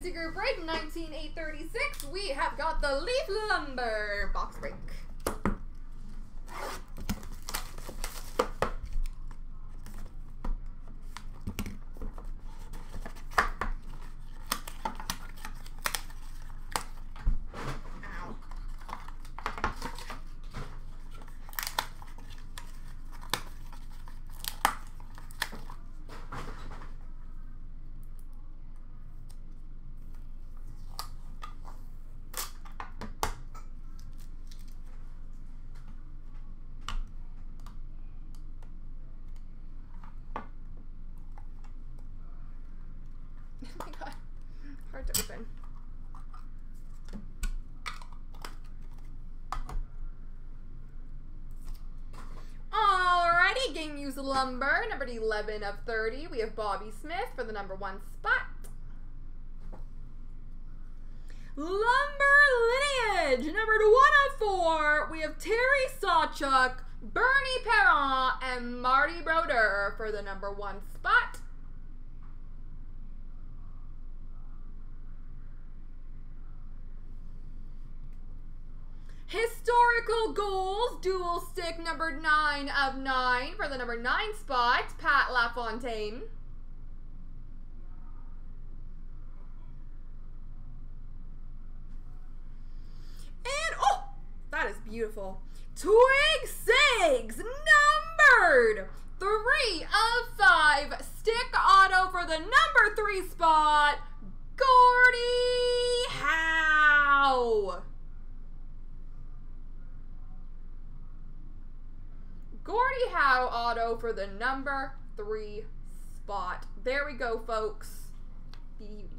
Group break 19836. We have got the Leaf Lumber box break. Oh my god, hard to open. Alrighty, game use lumber, number 11 of 30. We have Bobby Smith for the number 1 spot. Lumber lineage, number 1 of 4. We have Terry Sawchuk, Bernie Parent, and Marty Brodeur for the number 1 spot. Historical goals, dual stick number 9 of 9 for the number 9 spot, Pat LaFontaine. And, oh, that is beautiful. Twig Sigs, numbered 3 of 5, stick auto for the number 3 spot, Gordie Howe. Gordie Howe auto for the number 3 spot. There we go, folks. Beauty.